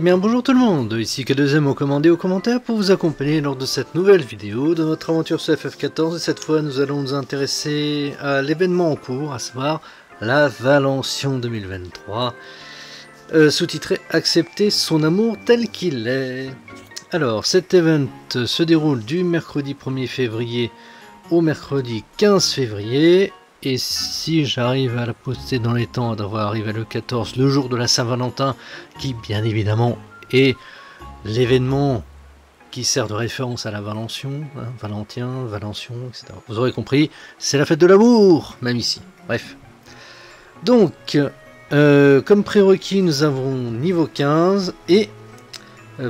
Eh bien bonjour tout le monde, ici K2M au commentaire pour vous accompagner lors de cette nouvelle vidéo de notre aventure sur FF14 et cette fois nous allons nous intéresser à l'événement en cours, à savoir la Valenciennes 2023, sous-titré « Accepter son amour tel qu'il est ». Alors cet event se déroule du mercredi 1er février au mercredi 15 février et si j'arrive à la poster dans les temps, d'avoir arrivé le 14, le jour de la Saint-Valentin, qui bien évidemment est l'événement qui sert de référence à la Valencion, hein, Valentien, Valencion, etc. Vous aurez compris, c'est la fête de l'amour, même ici, bref. Donc, comme prérequis, nous avons niveau 15 et,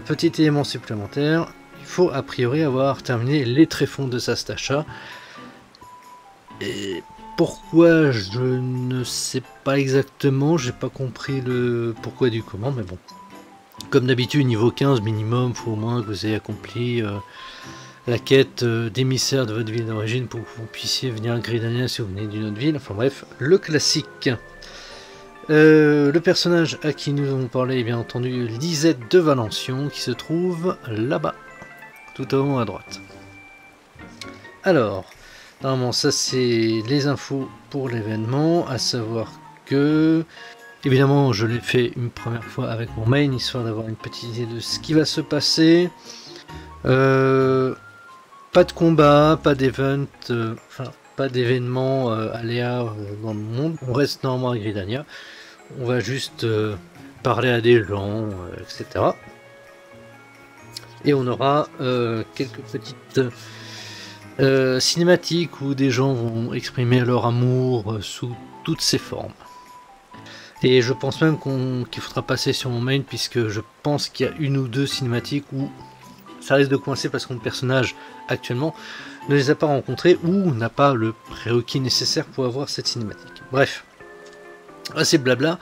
petit élément supplémentaire, il faut a priori avoir terminé les tréfonds de Sastacha. Et pourquoi je ne sais pas exactement, j'ai pas compris le pourquoi du comment, mais bon. Comme d'habitude, niveau 15 minimum, faut au moins que vous ayez accompli la quête d'émissaire de votre ville d'origine pour que vous puissiez venir à Gridania si vous venez d'une autre ville, enfin bref, le classique. Le personnage à qui nous avons parlé est bien entendu Lisette de Valencion qui se trouve là-bas, tout en haut à droite. Alors. Normalement, ça c'est les infos pour l'événement, à savoir que, évidemment, je l'ai fait une première fois avec mon main, histoire d'avoir une petite idée de ce qui va se passer. Pas de combat, pas d'event, enfin, pas d'événement aléa dans le monde, on reste normalement à Gridania, on va juste parler à des gens, etc. Et on aura quelques petites... cinématique où des gens vont exprimer leur amour sous toutes ses formes. Et je pense même qu'il faudra passer sur mon main puisque je pense qu'il y a une ou deux cinématiques où ça risque de coincer parce que mon personnage actuellement ne les a pas rencontrés ou n'a pas le prérequis nécessaire pour avoir cette cinématique. Bref, assez blabla.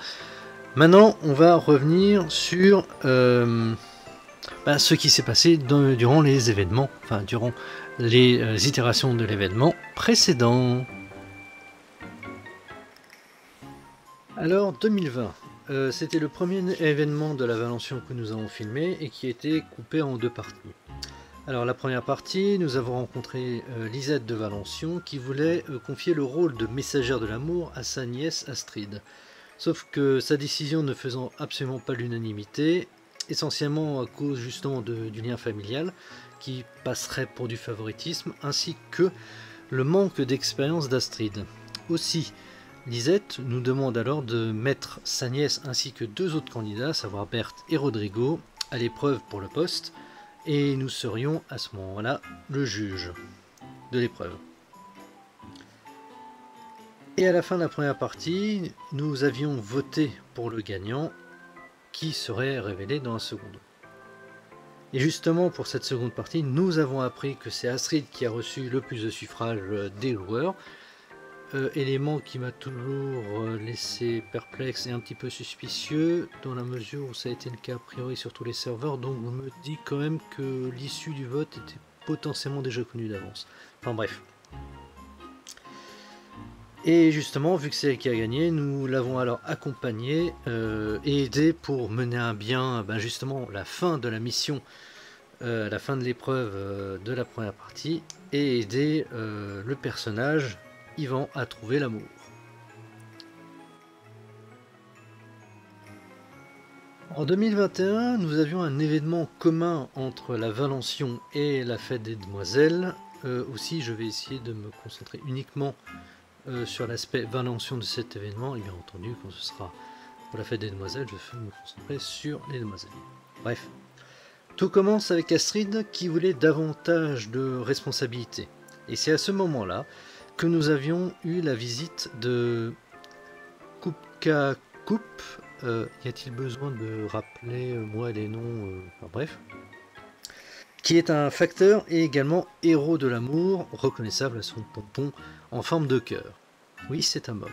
Maintenant on va revenir sur ce qui s'est passé durant les événements, enfin durant les itérations de l'événement précédent. Alors 2020, c'était le premier événement de la Valenciennes que nous avons filmé et qui était coupé en deux parties. Alors la première partie, nous avons rencontré Lisette de Valencion qui voulait confier le rôle de messagère de l'amour à sa nièce Astrid. Sauf que sa décision ne faisant absolument pas l'unanimité, essentiellement à cause justement du lien familial, qui passerait pour du favoritisme, ainsi que le manque d'expérience d'Astrid. Aussi, Lisette nous demande alors de mettre sa nièce ainsi que deux autres candidats, à savoir Berthe et Rodrigo, à l'épreuve pour le poste, et nous serions à ce moment-là le juge de l'épreuve. Et à la fin de la première partie, nous avions voté pour le gagnant, qui serait révélé dans un second. Et justement pour cette seconde partie, nous avons appris que c'est Astrid qui a reçu le plus de suffrages des joueurs. Élément qui m'a toujours laissé perplexe et un petit peu suspicieux, dans la mesure où ça a été le cas a priori sur tous les serveurs, donc on me dit quand même que l'issue du vote était potentiellement déjà connue d'avance. Enfin bref. Et justement, vu que c'est elle qui a gagné, nous l'avons alors accompagnée et aidée pour mener à bien justement la fin de la mission, la fin de l'épreuve de la première partie, et aider le personnage, Yvan, à trouver l'amour. En 2021, nous avions un événement commun entre la Valenciennes et la fête des demoiselles. Aussi, je vais essayer de me concentrer uniquement sur l'aspect Valenciennes de cet événement, et bien entendu, quand ce sera pour la fête des demoiselles, je vais me concentrer sur les demoiselles. Bref, tout commence avec Astrid qui voulait davantage de responsabilités. Et c'est à ce moment-là que nous avions eu la visite de Kupka Kupp. Y a-t-il besoin de rappeler moi les noms enfin, bref. Qui est un facteur et également héros de l'amour, reconnaissable à son pompon en forme de cœur. Oui, c'est un mog.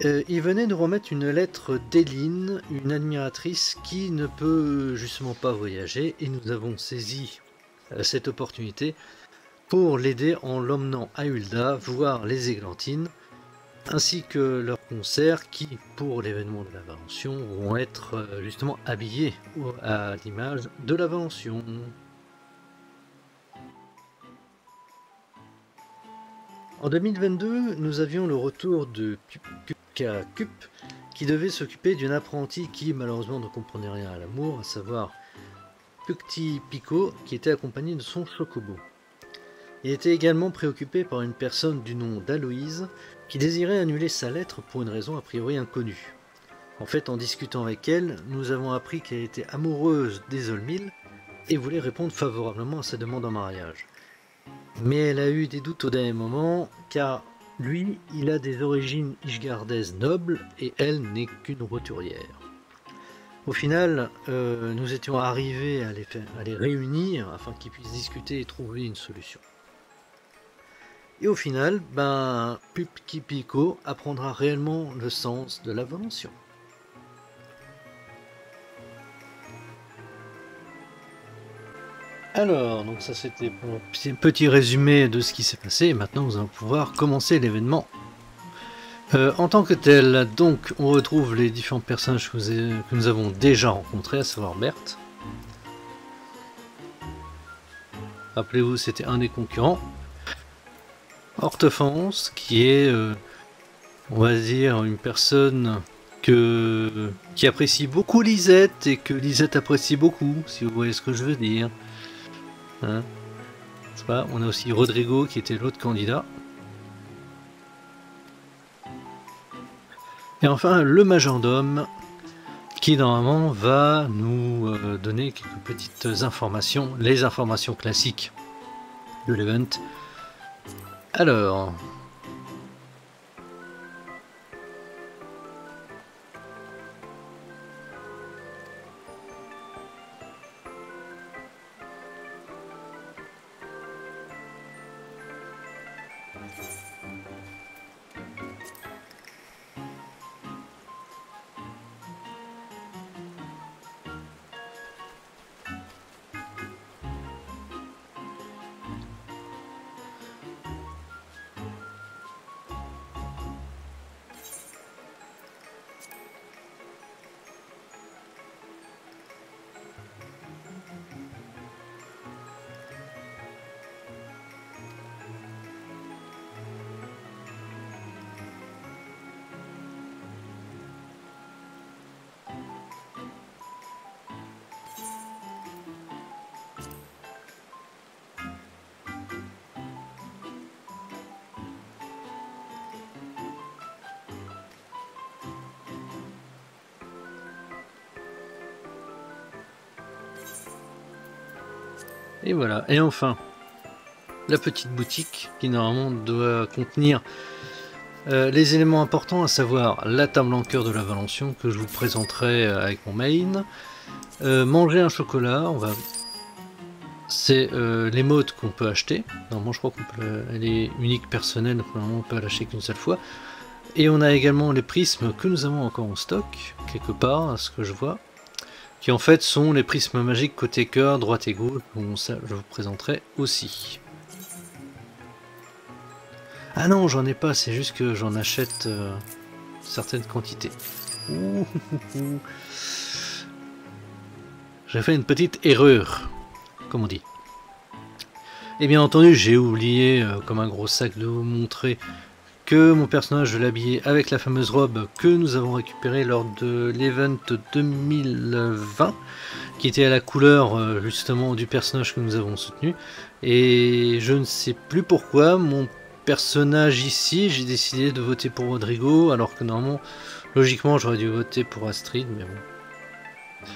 Il venait nous remettre une lettre d'Éline, une admiratrice qui ne peut justement pas voyager, et nous avons saisi cette opportunité pour l'aider en l'emmenant à Hulda, voir les Églantines, ainsi que leurs concerts qui, pour l'événement de la Valencion, vont être justement habillés à l'image de la Valencion. En 2022, nous avions le retour de Kupka Kupp, qui devait s'occuper d'une apprentie qui malheureusement ne comprenait rien à l'amour, à savoir Pukti Piko, qui était accompagné de son chocobo. Il était également préoccupé par une personne du nom d'Aloïse, qui désirait annuler sa lettre pour une raison a priori inconnue. En fait, en discutant avec elle, nous avons appris qu'elle était amoureuse des Olmille et voulait répondre favorablement à sa demande en mariage. Mais elle a eu des doutes au dernier moment, car lui, il a des origines ischgardaises nobles, et elle n'est qu'une roturière. Au final, nous étions arrivés à les réunir, afin qu'ils puissent discuter et trouver une solution. Et au final, ben, Pukti Piko apprendra réellement le sens de la Valencion. Alors, donc ça c'était pour un petit résumé de ce qui s'est passé, et maintenant nous allons pouvoir commencer l'événement. En tant que tel, donc, on retrouve les différents personnages que nous avons déjà rencontrés, à savoir Berthe. Rappelez-vous, c'était un des concurrents. Hortofence, qui est, on va dire, une personne qui apprécie beaucoup Lisette, et que Lisette apprécie beaucoup, si vous voyez ce que je veux dire. Hein, c'est pas, on a aussi Rodrigo qui était l'autre candidat. Et enfin le majordome qui normalement va nous donner quelques petites informations, les informations classiques de l'event. Alors, et voilà, et enfin la petite boutique qui normalement doit contenir les éléments importants, à savoir la table en cœur de la Valencion que je vous présenterai avec mon main, manger un chocolat, c'est l'émote qu'on peut acheter, normalement je crois qu'elle est unique personnelle, donc normalement on peut la lâcher qu'une seule fois, et on a également les prismes que nous avons encore en stock, quelque part à ce que je vois, qui en fait sont les prismes magiques côté cœur, droite et gauche, bon ça je vous présenterai aussi. Ah non, j'en ai pas, c'est juste que j'en achète certaines quantités. J'ai fait une petite erreur, comme on dit. Et bien entendu, j'ai oublié, comme un gros sac, de vous montrer que mon personnage, je l'habillais avec la fameuse robe que nous avons récupérée lors de l'event 2020, qui était à la couleur justement du personnage que nous avons soutenu. Et je ne sais plus pourquoi, mon personnage ici, j'ai décidé de voter pour Rodrigo, alors que normalement, logiquement, j'aurais dû voter pour Astrid, mais bon.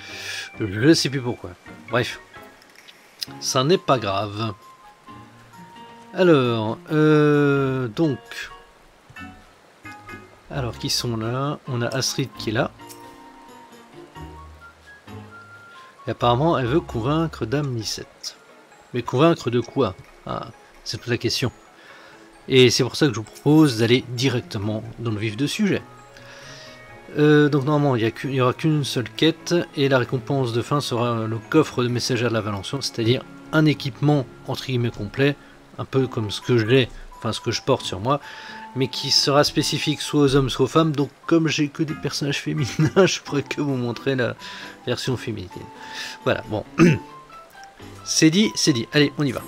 Je ne sais plus pourquoi. Bref, ça n'est pas grave. Alors, donc... Alors, qui sont là? On a Astrid qui est là. Et apparemment, elle veut convaincre Dame Lisette. Mais convaincre de quoi? Ah, c'est toute la question. Et c'est pour ça que je vous propose d'aller directement dans le vif du sujet. Donc, normalement, il n'y aura qu'une seule quête. Et la récompense de fin sera le coffre de messagère de la Valenciennes, c'est-à-dire un équipement entre guillemets complet. Un peu comme ce que je l'ai, enfin ce que je porte sur moi, mais qui sera spécifique soit aux hommes, soit aux femmes. Donc comme j'ai que des personnages féminins, je pourrais que vous montrer la version féminine. Voilà, bon. C'est dit, c'est dit. Allez, on y va.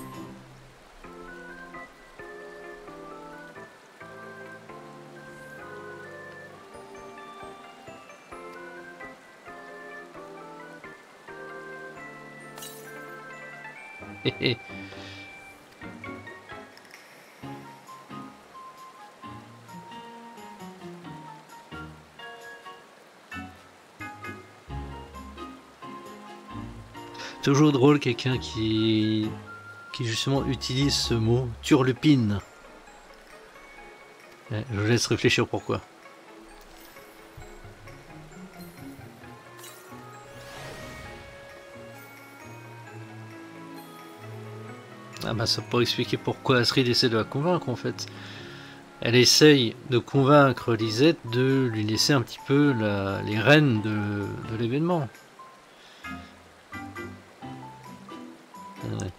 Toujours drôle quelqu'un qui justement utilise ce mot turlupine. Je vous laisse réfléchir pourquoi. Ah bah ça pourrait expliquer pourquoi Astrid essaie de la convaincre en fait. Elle essaye de convaincre Lisette de lui laisser un petit peu les rênes de l'événement. Ouais.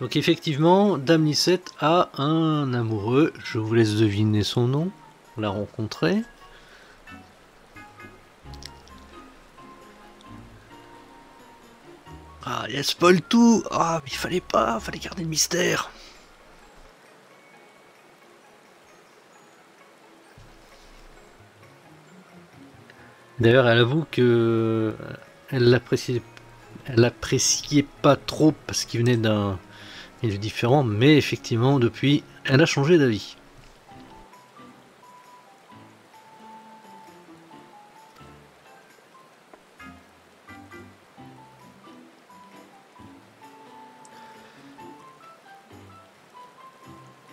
Donc effectivement, Dame Lisette a un amoureux, je vous laisse deviner son nom, on l'a rencontré. Ah, elle spoil tout! Ah, mais il fallait pas, fallait garder le mystère. D'ailleurs, elle avoue que elle l'appréciait pas trop parce qu'il venait d'un milieu différent, mais effectivement, depuis, elle a changé d'avis.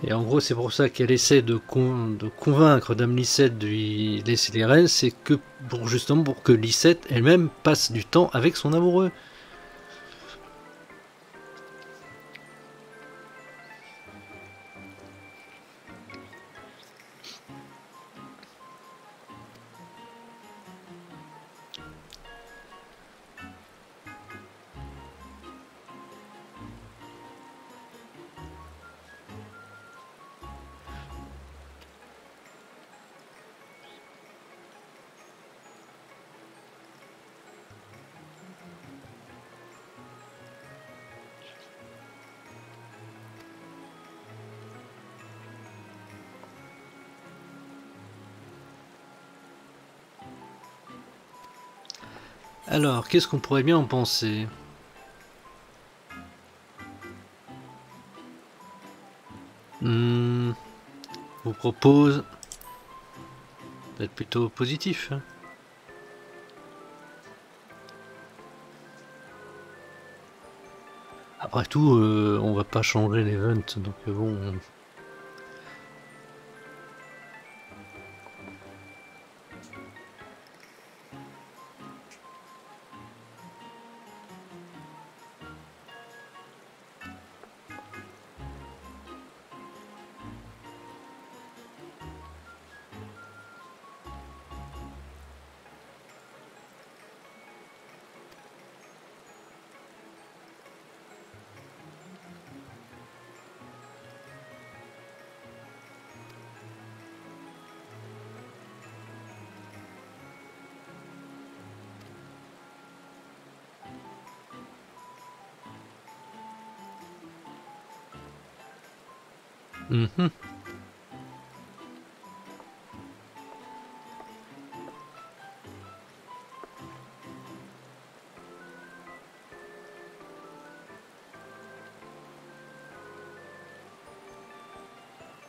Et en gros, c'est pour ça qu'elle essaie de convaincre Dame Lisette de lui laisser les rênes, c'est que pour, justement pour que Lisette elle-même passe du temps avec son amoureux. Alors, qu'est-ce qu'on pourrait bien en penser? Je vous propose d'être plutôt positif. Après tout, on va pas changer l'event, donc bon...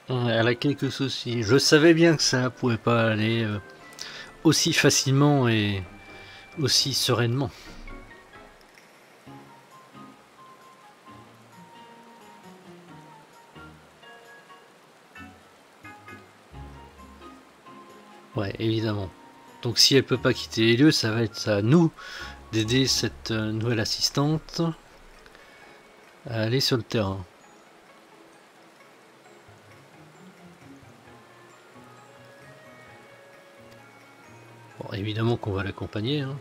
Elle a quelques soucis. Je savais bien que ça pouvait pas aller aussi facilement et aussi sereinement. Ouais, évidemment. Donc si elle peut pas quitter les lieux, ça va être à nous d'aider cette nouvelle assistante à aller sur le terrain. Bon, évidemment qu'on va l'accompagner, hein.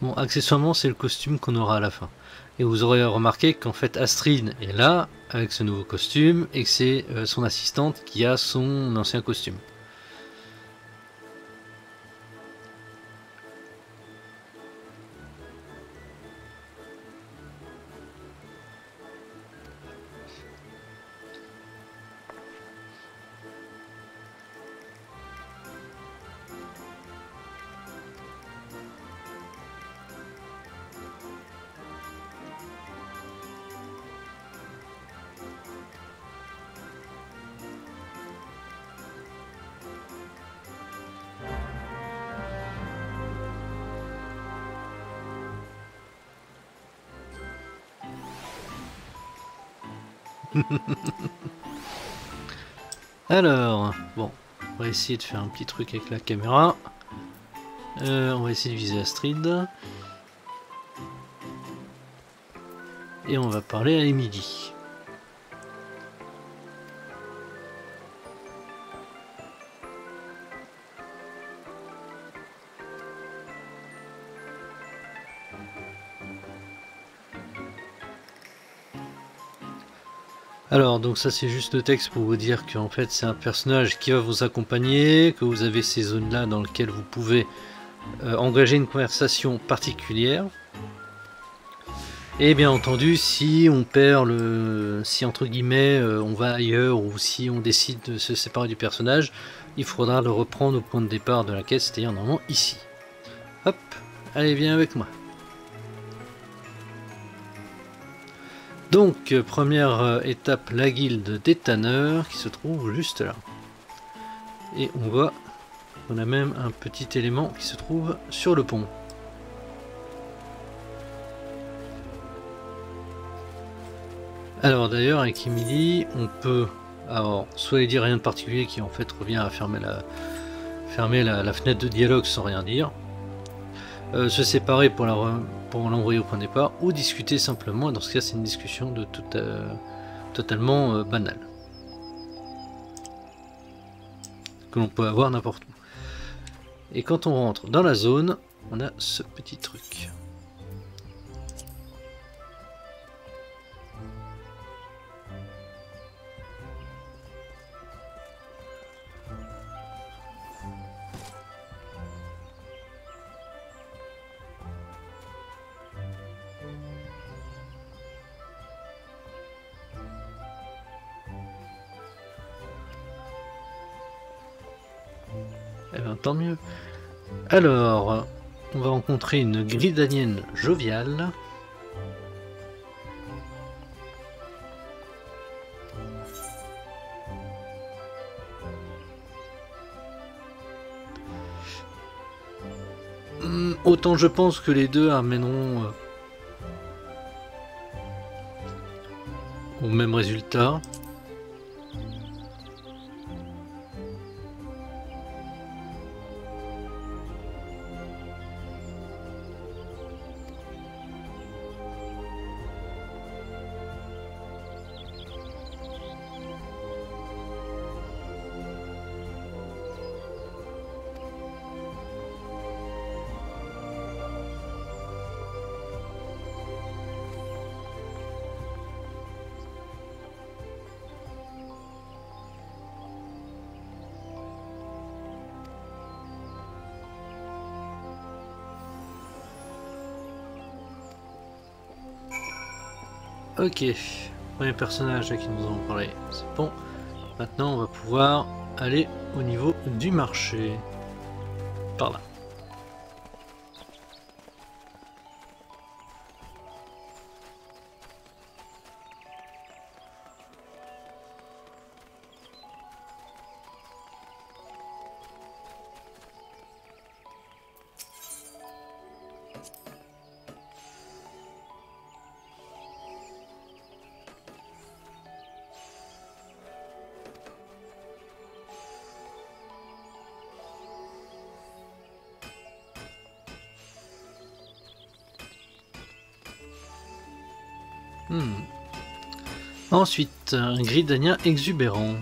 Bon, accessoirement, c'est le costume qu'on aura à la fin. Et vous aurez remarqué qu'en fait Astrid est là avec ce nouveau costume et que c'est son assistante qui a son ancien costume. Alors, bon, on va essayer de faire un petit truc avec la caméra. On va essayer de viser Astrid. Et on va parler à Émilie. Alors, donc ça c'est juste le texte pour vous dire qu'en fait c'est un personnage qui va vous accompagner, que vous avez ces zones-là dans lesquelles vous pouvez engager une conversation particulière. Et bien entendu, si on perd le... si entre guillemets on va ailleurs ou si on décide de se séparer du personnage, il faudra le reprendre au point de départ de la quête, c'est-à-dire normalement ici. Hop, allez viens avec moi. Donc, première étape, la guilde des tanneurs qui se trouve juste là. Et on voit, on a même un petit élément qui se trouve sur le pont. Alors d'ailleurs, avec Émilie, on peut alors soit lui dire rien de particulier qui en fait revient à fermer la fenêtre de dialogue sans rien dire, se séparer pour la... pour l'envoyer au point de départ, ou discuter simplement, dans ce cas c'est une discussion de tout, totalement banale que l'on peut avoir n'importe où. Et quand on rentre dans la zone, on a ce petit truc. Eh bien, tant mieux. Alors, on va rencontrer une Gridanienne joviale. Autant je pense que les deux amèneront au même résultat. Ok, premier personnage là qui nous en parlé, c'est bon. Maintenant on va pouvoir aller au niveau du marché, par là. Ensuite, un Gridania exubérant.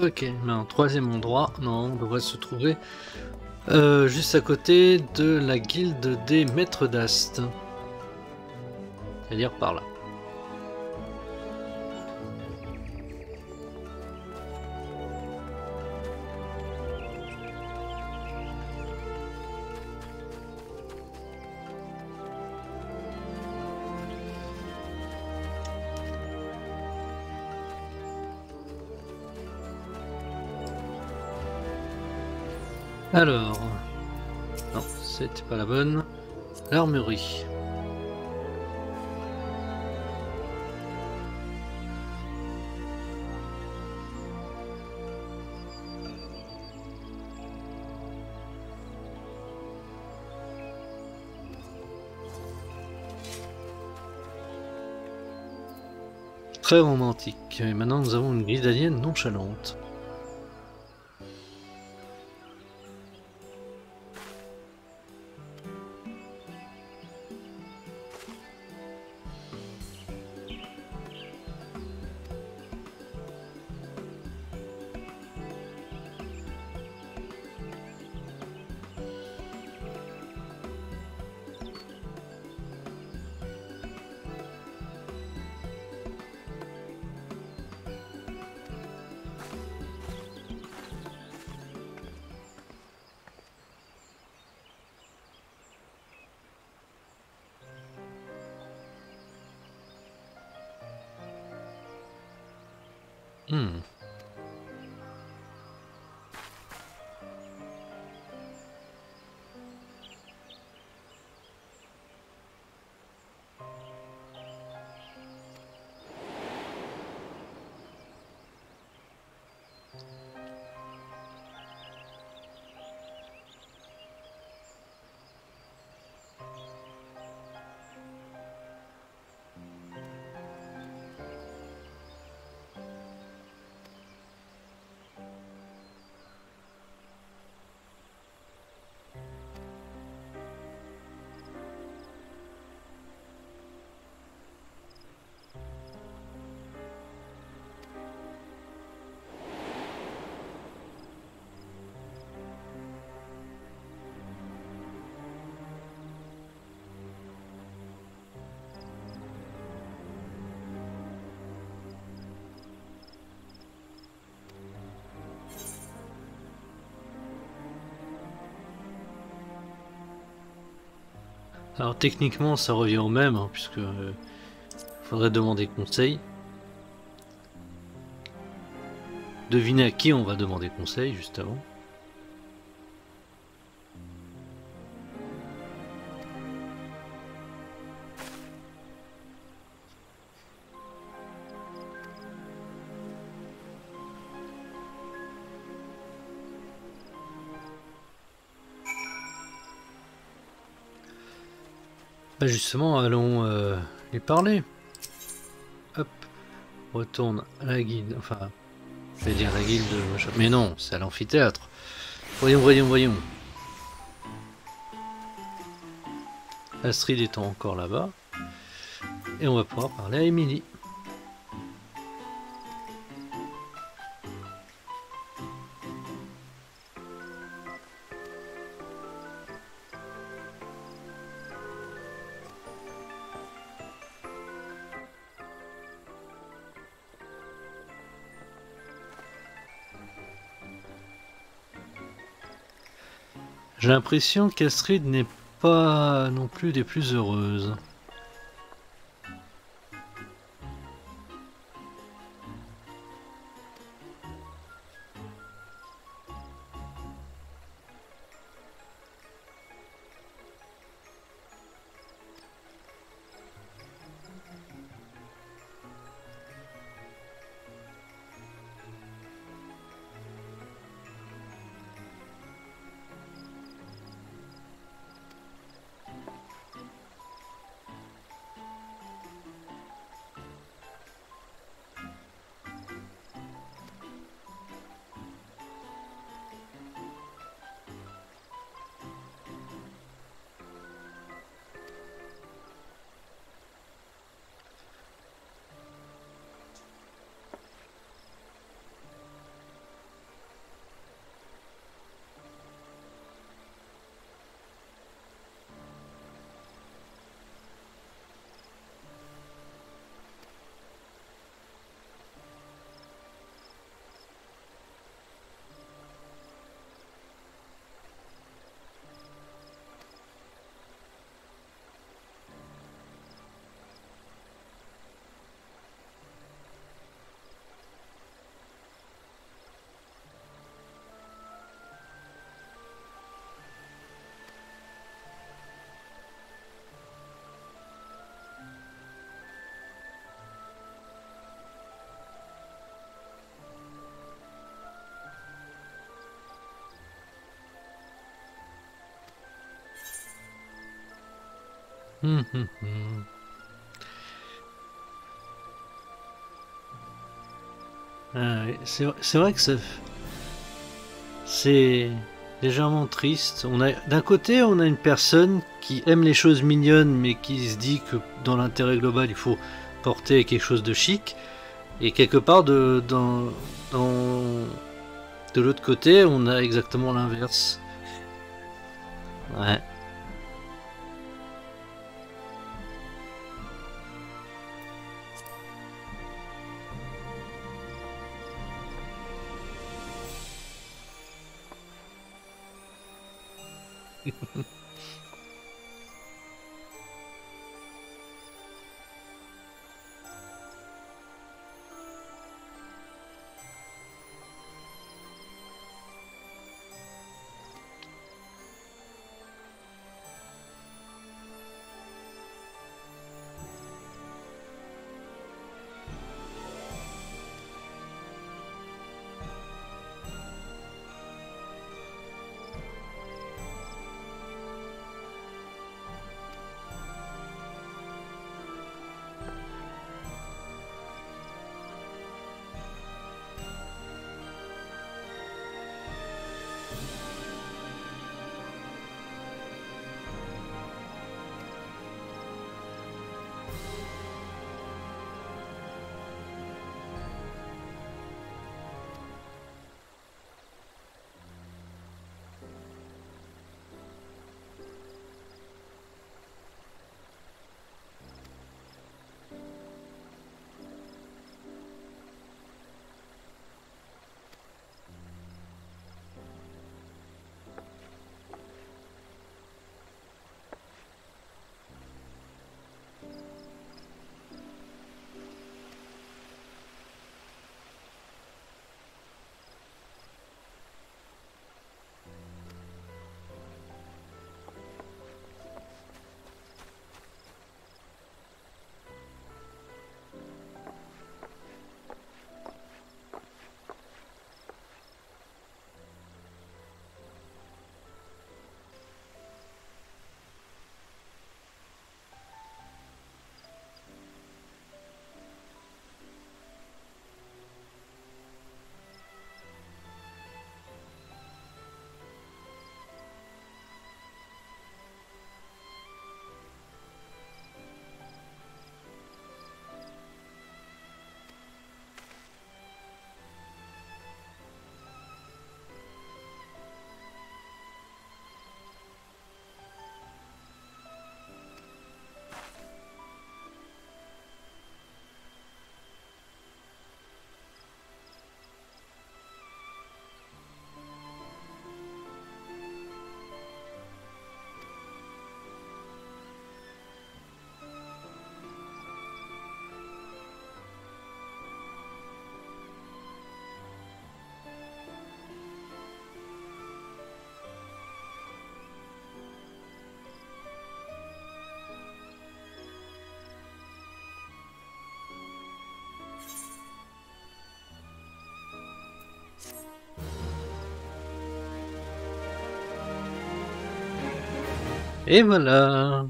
Ok, mais en troisième endroit, non, on devrait se trouver juste à côté de la guilde des maîtres d'Ast. C'est-à-dire par là. Alors, non, c'était pas la bonne. L'armurerie. Très romantique. Et maintenant, nous avons une grille alien nonchalante. Alors techniquement ça revient au même, hein, puisque faudrait demander conseil. Devinez à qui on va demander conseil juste avant. Justement, allons lui parler. Hop, retourne à la guilde. Enfin, je vais dire la guilde, mais non, c'est à l'amphithéâtre. Voyons, voyons, voyons. Astrid étant encore là-bas. Et on va pouvoir parler à Émilie. J'ai l'impression qu'Astrid n'est pas non plus des plus heureuses. Ah oui, c'est vrai que c'est légèrement triste. D'un côté, on a une personne qui aime les choses mignonnes, mais qui se dit que dans l'intérêt global, il faut porter quelque chose de chic. Et quelque part, de l'autre côté, on a exactement l'inverse. Ouais. Et voilà.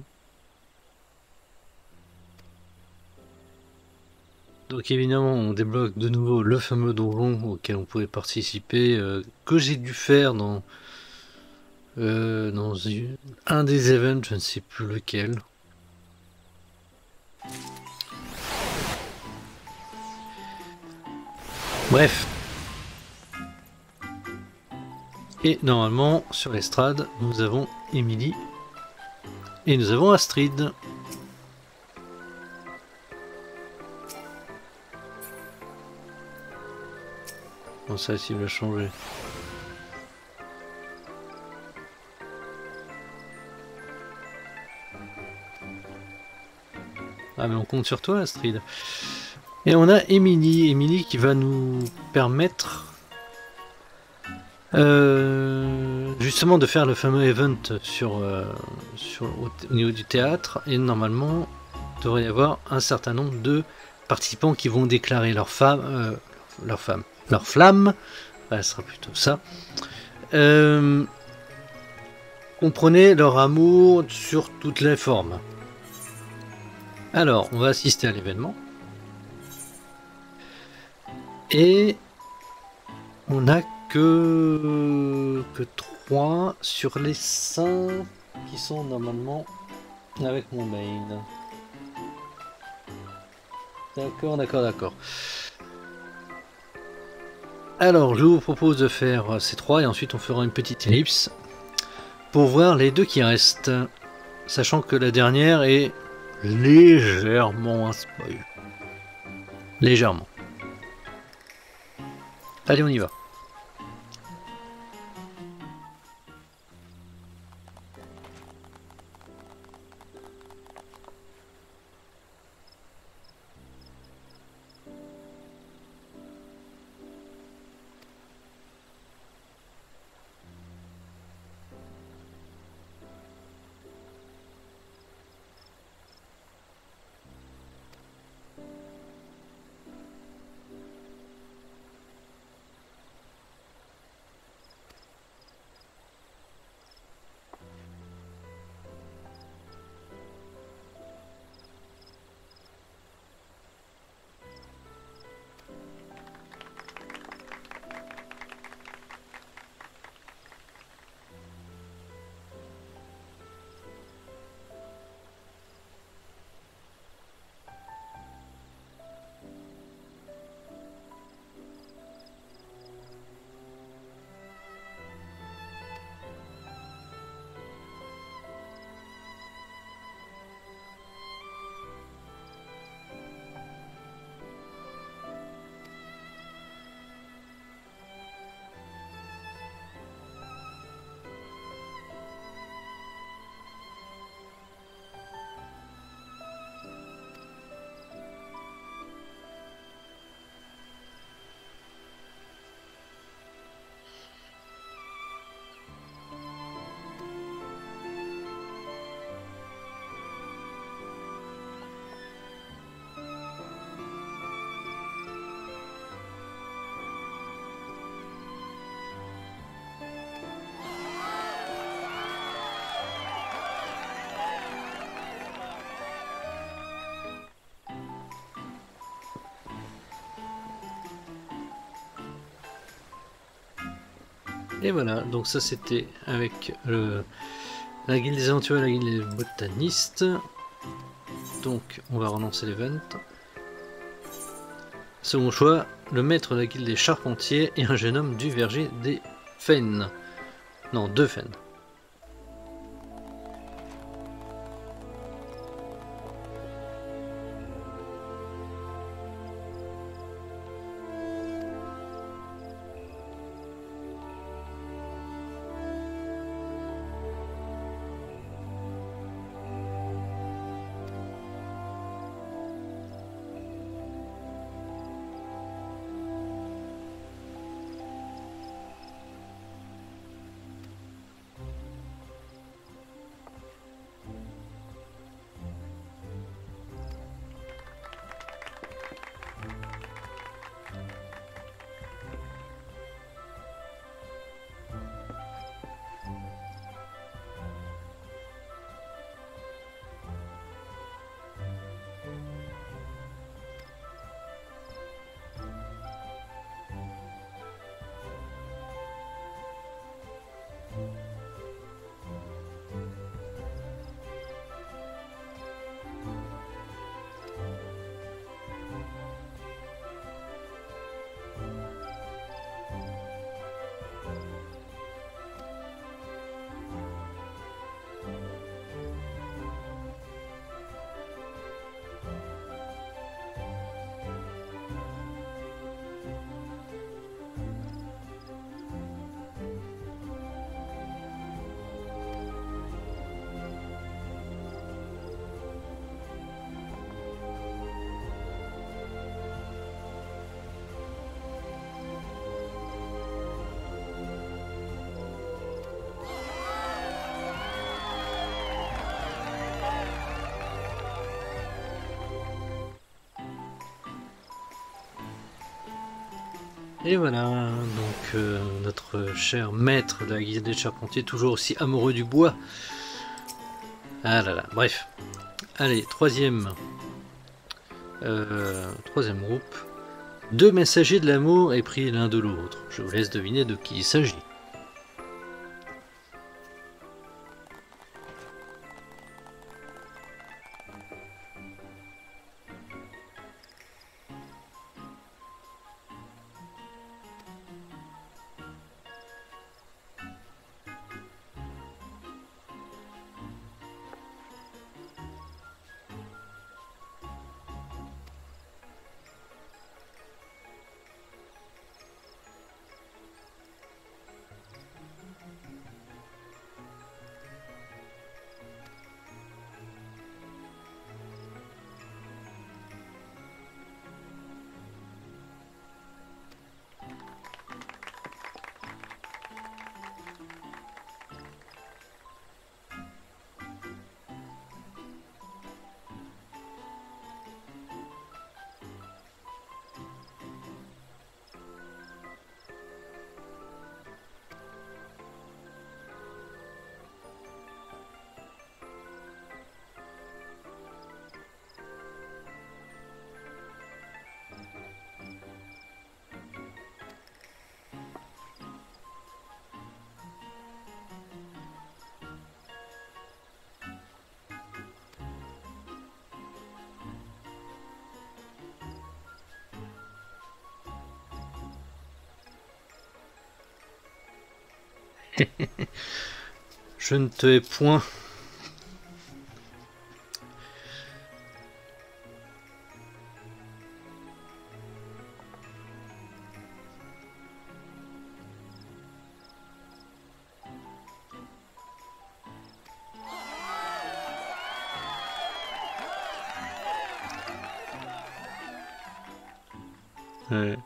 Donc évidemment on débloque de nouveau le fameux donjon auquel on pouvait participer, que j'ai dû faire dans, dans un des events, je ne sais plus lequel. Bref. Et normalement sur l'estrade nous avons Émilie et nous avons Astrid. Bon, ça, s'il va changer. Ah, mais on compte sur toi, Astrid. Et on a Émilie. Émilie qui va nous permettre justement de faire le fameux event sur, au niveau du théâtre. Et normalement, il devrait y avoir un certain nombre de participants qui vont déclarer leur femme. Leur flamme, bah, ce sera plutôt ça, comprenez leur amour sur toutes les formes. Alors, on va assister à l'événement. Et on n'a que 3 sur les 5 qui sont normalement avec mon mail. D'accord, d'accord, d'accord. Alors, je vous propose de faire ces 3 et ensuite on fera une petite ellipse pour voir les 2 qui restent, sachant que la dernière est légèrement un spoil. Légèrement. Allez, on y va. Et voilà, donc ça c'était avec la guilde des aventuriers, la guilde des botanistes. Donc on va relancer l'event. Second choix, le maître de la guilde des charpentiers et un jeune homme du verger des Fennes. Non, 2 Fennes. Et voilà, donc notre cher maître de la guilde des charpentiers, toujours aussi amoureux du bois. Ah là là, bref. Allez, troisième groupe. Deux messagers de l'amour épris l'un de l'autre. Je vous laisse deviner de qui il s'agit. Je ne te hais point. Ouais.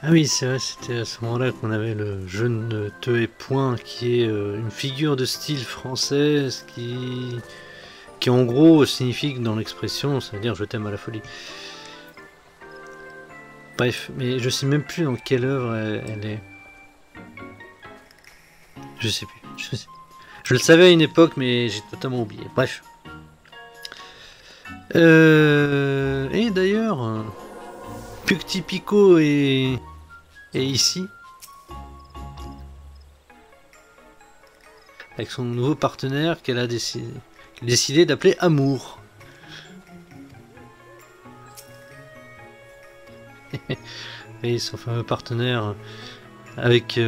Ah oui, c'est vrai, c'était à ce moment-là qu'on avait le « Je ne te hais point » qui est une figure de style française qui en gros signifie que dans l'expression, ça veut dire « je t'aime à la folie ». Bref, mais je sais même plus dans quelle œuvre elle est. Je sais plus. Je le savais à une époque, mais j'ai totalement oublié. Bref. Et d'ailleurs, Pukti Piko est ici, avec son nouveau partenaire qu'elle a décidé d'appeler Amour. Et son fameux partenaire avec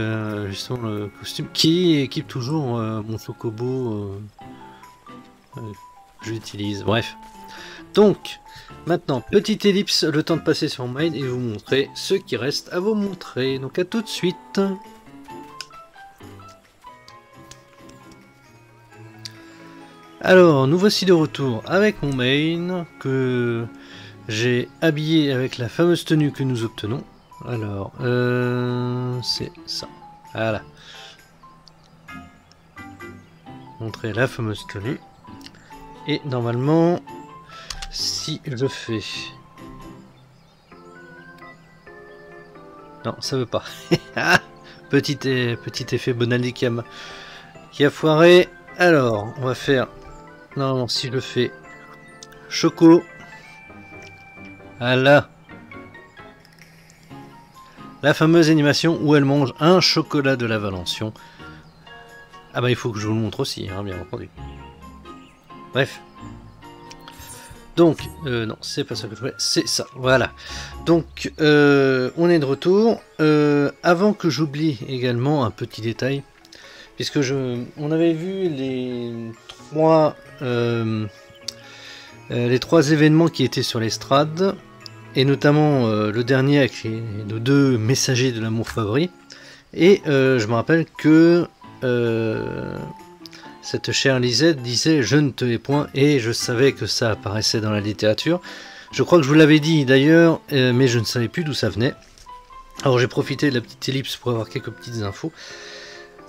justement le costume qui équipe toujours mon Sokobo. J'utilise, bref. Donc, maintenant, petite ellipse, le temps de passer sur Mind et vous montrer ce qui reste à vous montrer. Donc à tout de suite. Alors, nous voici de retour avec mon main que j'ai habillé avec la fameuse tenue que nous obtenons. Alors, c'est ça. Voilà. Montrer la fameuse tenue. Et normalement, si je fais... Non, ça veut pas. petit effet Bonaldicam qui a foiré. Alors, on va faire... Non, si je fais... Choco. Voilà. La fameuse animation où elle mange un chocolat de la Valencion. Ah bah il faut que je vous le montre aussi, hein, bien entendu. Bref. Donc, non, c'est pas ça que je voulais, c'est ça, voilà. Donc, on est de retour. Avant que j'oublie également un petit détail, puisque on avait vu les trois événements qui étaient sur l'estrade, et notamment le dernier avec nos deux messagers de l'amour favori. Et je me rappelle que... cette chère Lisette disait « Je ne te hais point » et je savais que ça apparaissait dans la littérature. Je crois que je vous l'avais dit d'ailleurs, mais je ne savais plus d'où ça venait. Alors j'ai profité de la petite ellipse pour avoir quelques petites infos.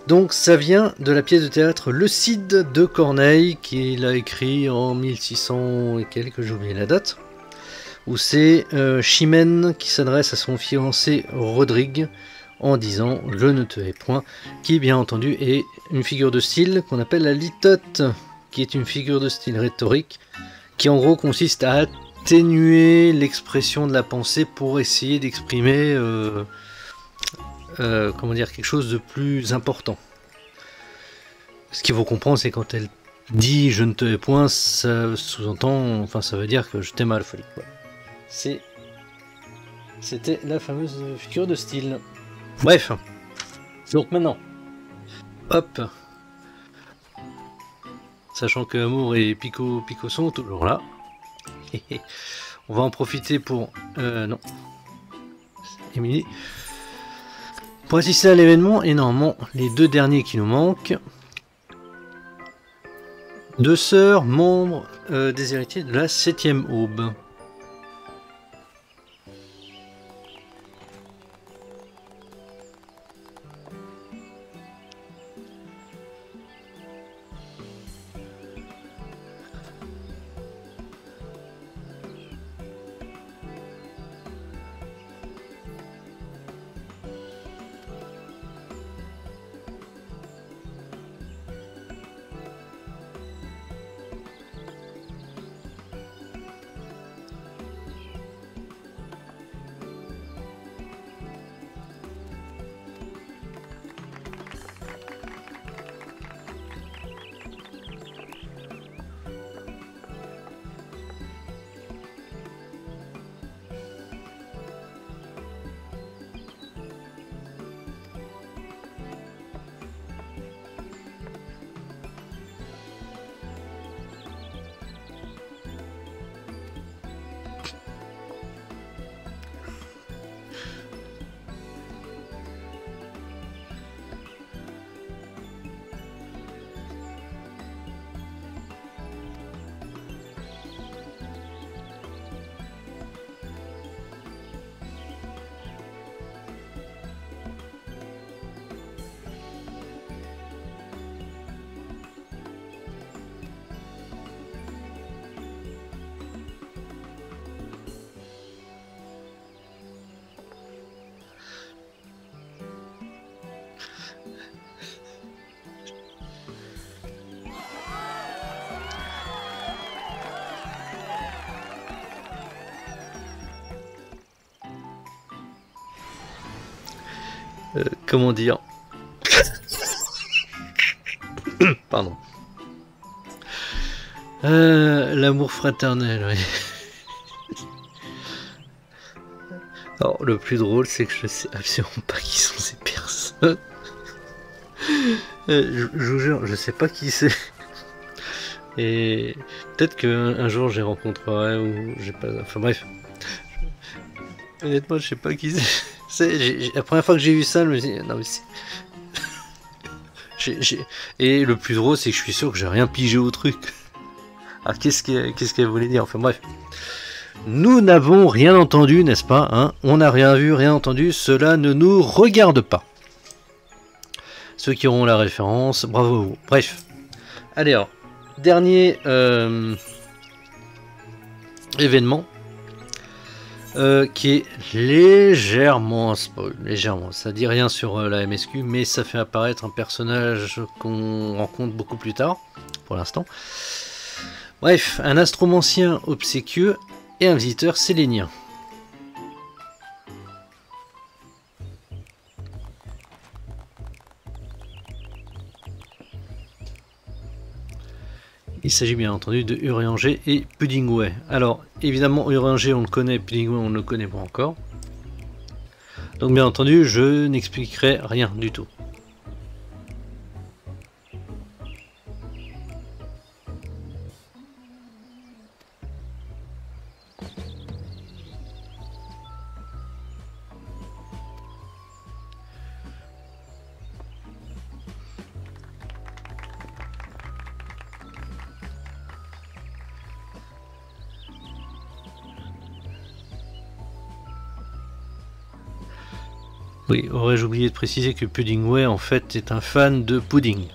Donc ça vient de la pièce de théâtre Le Cid de Corneille, qu'il a écrit en 1600 et quelques, j'ai oublié la date. où c'est Chimène qui s'adresse à son fiancé Rodrigue en disant « Je ne te hais point », qui bien entendu est une figure de style qu'on appelle la litote, qui est une figure de style rhétorique, qui en gros consiste à atténuer l'expression de la pensée pour essayer d'exprimer comment dire, quelque chose de plus important. Ce qu'il faut comprendre, c'est quand elle dit « je ne te hais point », ça sous-entend, enfin ça veut dire que je t'aime à la folie. C'était la fameuse figure de style. Bref, donc maintenant, hop, sachant que Amour et Piko sont toujours là, on va en profiter pour, non, Émilie, pour assister à l'événement, et normalement, les deux derniers qui nous manquent, deux sœurs, membres des héritiers de la 7e aube. Comment dire? Pardon. L'amour fraternel, oui. Alors, le plus drôle, c'est que je sais absolument pas qui sont ces personnes. Je vous jure, je sais pas qui c'est. Et peut-être qu'un jour, j'ai rencontré ou j'ai pas. Enfin, bref. Honnêtement, je sais pas qui c'est. La première fois que j'ai vu ça, je me suis dit, non mais c'est... Et le plus drôle, c'est que je suis sûr que j'ai rien pigé au truc. Alors qu'est-ce qu'elle voulait dire? Enfin bref. Nous n'avons rien entendu, n'est-ce pas hein? On n'a rien vu, rien entendu, cela ne nous regarde pas. Ceux qui auront la référence, bravo à vous. Bref. Allez alors, dernier événement. Qui est légèrement spoil, légèrement, ça dit rien sur la MSQ, mais ça fait apparaître un personnage qu'on rencontre beaucoup plus tard, pour l'instant. Bref, un astromancien obséquieux et un visiteur sélénien. Il s'agit bien entendu de Urianger et Puddingway. Alors, évidemment, Urianger, on le connaît, Puddingway, on ne le connaît pas encore. Donc, bien entendu, je n'expliquerai rien du tout. Oui, aurais-je oublié de préciser que Puddingway en fait est un fan de pudding.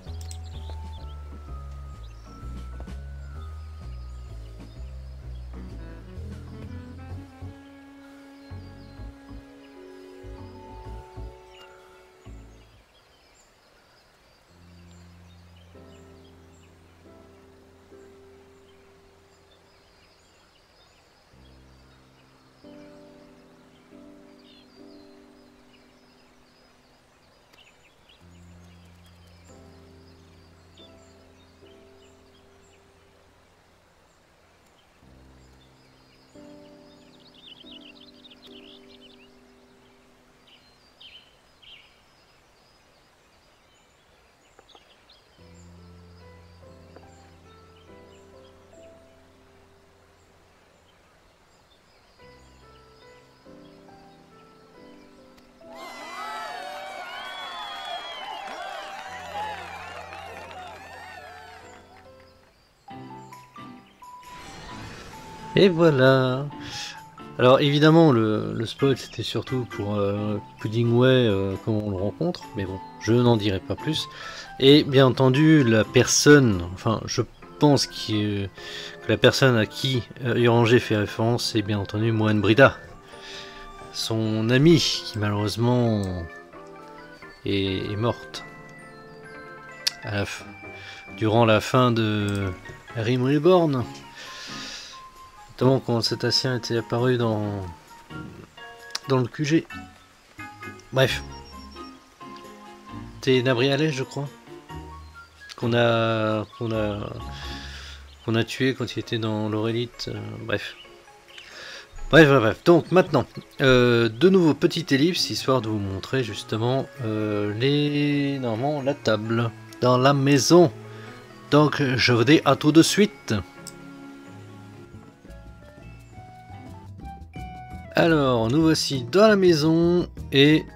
Et voilà. Alors évidemment le spoil c'était surtout pour Puddingway quand on le rencontre, mais bon, je n'en dirai pas plus. Et bien entendu la personne, enfin je pense que la personne à qui Urianger fait référence c'est bien entendu Mohan Brida, son amie qui malheureusement est morte durant la fin de Rim Reborn. Notamment quand le cétacien était apparu dans le QG. Bref. C'était Nabrialais, je crois. Qu'on a tué quand il était dans l'Aurélite. Bref. Donc maintenant, de nouveau petite ellipse, histoire de vous montrer justement normalement la table dans la maison. Donc je vous dis à tout de suite. Alors, nous voici dans la maison et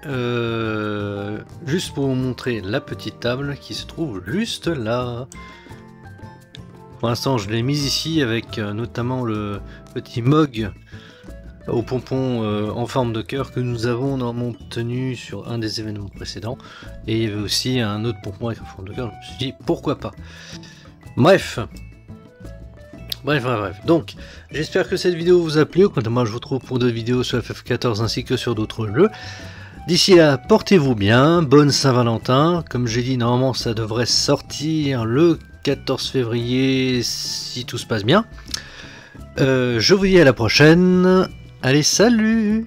juste pour vous montrer la petite table qui se trouve juste là. Pour l'instant, je l'ai mise ici avec notamment le petit mug au pompon en forme de cœur que nous avons normalement obtenu sur un des événements précédents. Et il y avait aussi un autre pompon avec en forme de cœur. Je me suis dit pourquoi pas. Bref. Donc, j'espère que cette vidéo vous a plu. Quant à moi, je vous retrouve pour d'autres vidéos sur FF14 ainsi que sur d'autres jeux. D'ici là, portez-vous bien. Bonne Saint-Valentin. Comme j'ai dit, normalement, ça devrait sortir le 14 février si tout se passe bien. Je vous dis à la prochaine. Allez, salut!